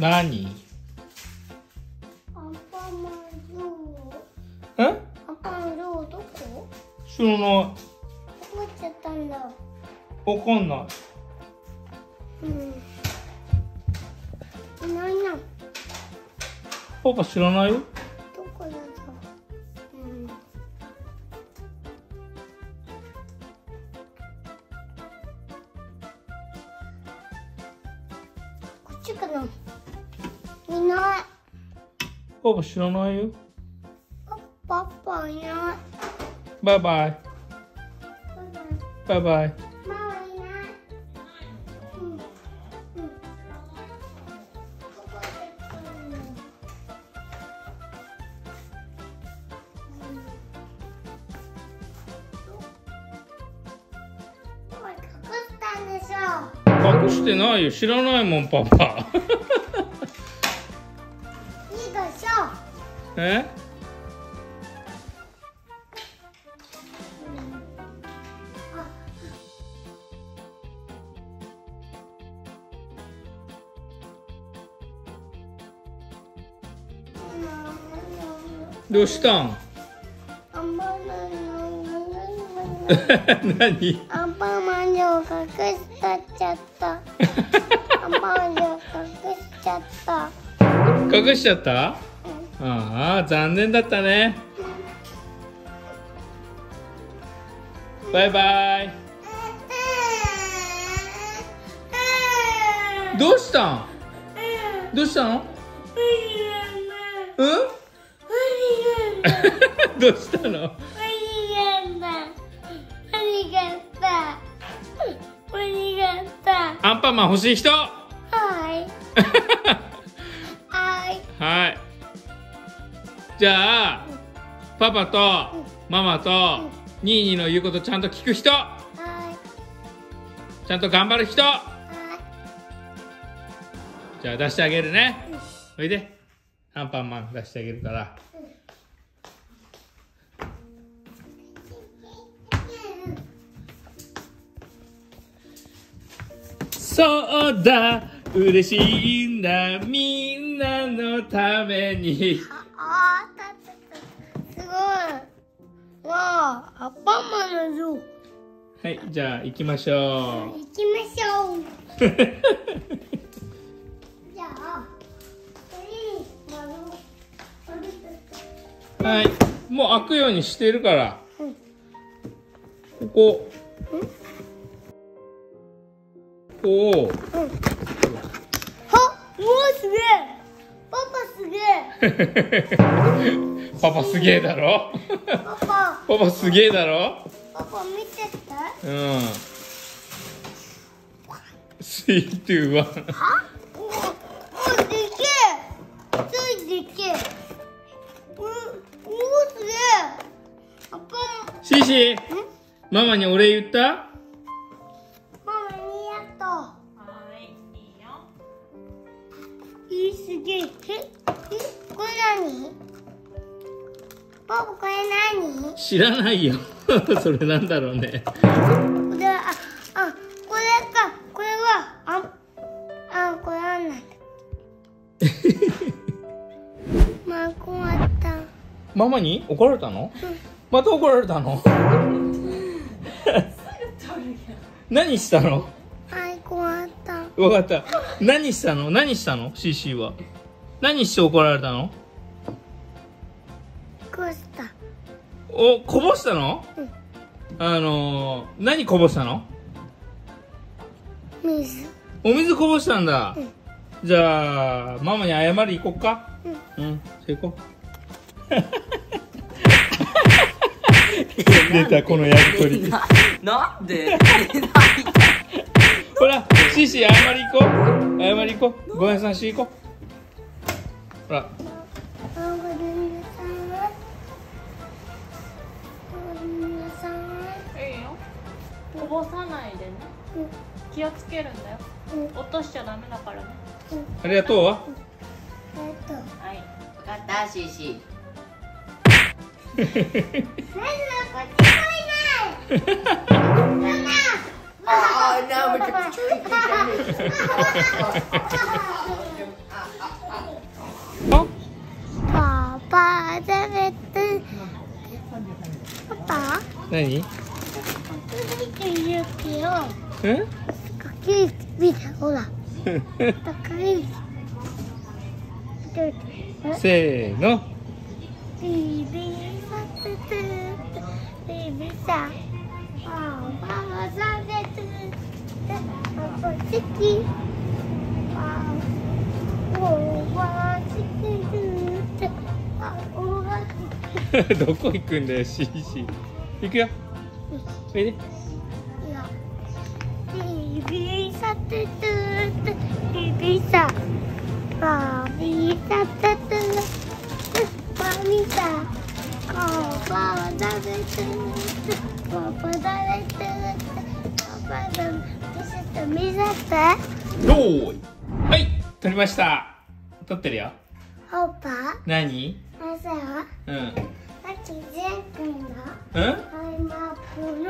何？アンパンマンロー。え？アンパンローどこ？知らない。どこ行っちゃったんだ。わかんない。うん。いないな。パパ知らないよ。どこだった？うん。こっちかな。いない。パパ知らないよ。パパいない。バイバイ。バイバイ。ママいない。うん。うん。隠したんでしょ。隠してないよ。知らないもんパパ。え？どうしたん？何？アンパンマンを隠しちゃった。アンパンマンを隠しちゃった。隠しちゃった？ああ残念だったね。バイバイ。どうしたん？どうしたの？うん？どうしたの？アンパンマン欲しい人？はい。はい。じゃあ、パパとママとニーニーの言うことちゃんと聞く人、ちゃんと頑張る人、じゃあ出してあげるね。おいで、アンパンマン出してあげるから。そうだ、嬉しいんだ、みんなのために。あー、すごい。わあ、アンパンマンの像。はい、じゃあ行きましょう。行きましょう。じゃあ、はい、もう開くようにしてるから。うん、ここ。うん、ここを。うん、あ、もうすげえ。パパすげえ。パパすげえだろ。パパすげえだろ。パパ見てて。うん。3、2、1。は？おおでけえ。ついでけえ。おおすげえ。パパ。シーシー。ママにお礼言った？え、これ何？パパこれ何？知らないよ。それなんだろうね。これか、これはこれはなんだ。まあ困った。ママに怒られたの？うん、また怒られたの？何したの？はい、困った。分かった。何したの？何したの？シーシーは。何して怒られたの？こぼした。お、こぼしたの？うん、何こぼしたの？水。お水こぼしたんだ。うん、じゃあママに謝り行こっか。うん。うん、じゃ行こう。出たこのやりとり。なんで？ほら、シーシー謝り行こう。謝り行こう。ごめんさんし行こう。ほら。こぼさないでね。気をつけるんだよ。落としちゃダメだからね。ありがとう。はい。分かった、シーシー。何？え？見たほら。せーの。ビビさててビビさ。ああママさてて。あこちき。あおわちきて。あおわちき。どこ行くんだよシーシー。行くよ。おいで。ビビさててビビさ。バビサタタバビサパパダレテパパダレテパパダレテ見せてどーいはい撮りました撮ってるよオッパ何マサはうんさっきジェン君がうんアイマップのなんだ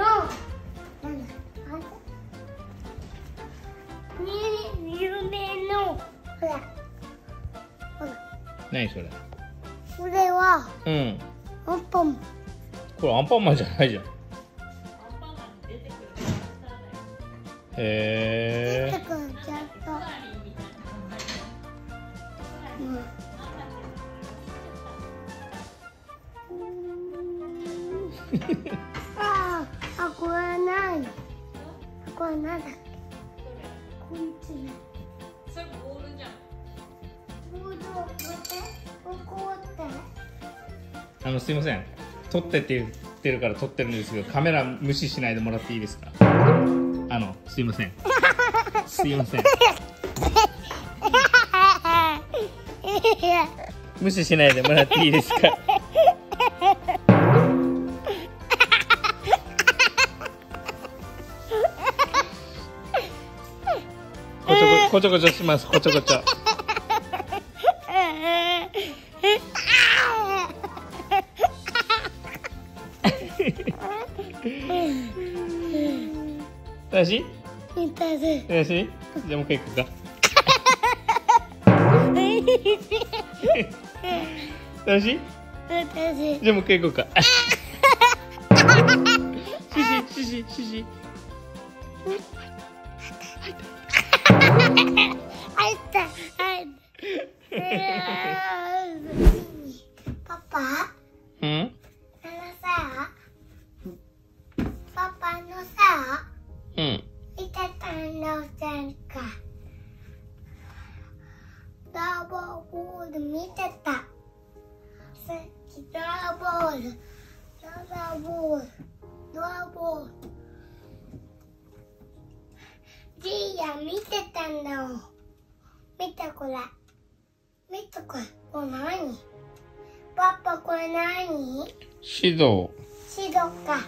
に夢のほら何それ？これは、うん、アンパンマン。これアンパンマンじゃないじゃん。アンパンマン出てくるキャラクターだよ。へえ。出てくるキャラクター。うん。ああ、これは何？これは何だっけ？こんちね。それボールじゃん。すいません撮ってって言ってるから撮ってるんですけどカメラ無視しないでもらっていいですかすいませんすいません無視しないでもらっていいですかこちょこちょしますこちょこちょ楽しい？楽しい？じゃあもう一回行くか。楽しい？じゃあもう一回行こうか。シシシシシ。入った入った。パパ？うん？あのさ、パパのさ。うん。いたたんのせんか。ダーボール見てた。さっきダーボール。ダーボール。ダーボール。じいや見てたんだもん。見たこれ。見たこれ。これ何？パパこれ何？白。白か。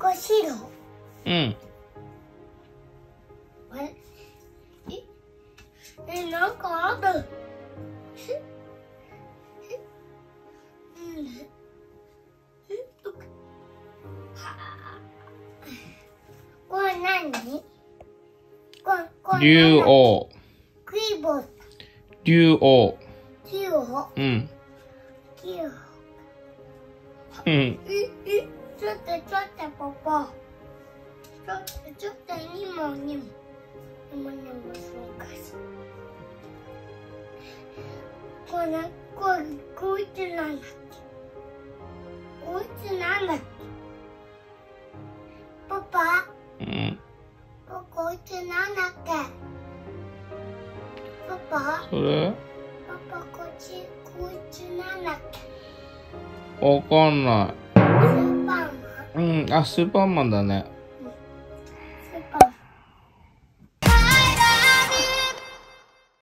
これ白。うん。え、なんかある。これ何？これ。竜王。クイボ。竜王。竜王。うん。竜王。うん。ちょっとポポ。ちょっと2問。こいつなんだっけパパ、うん、こいつなんだっけそれパパこいつなんだっけわかんないスーパーマンうんあスーパーマンだね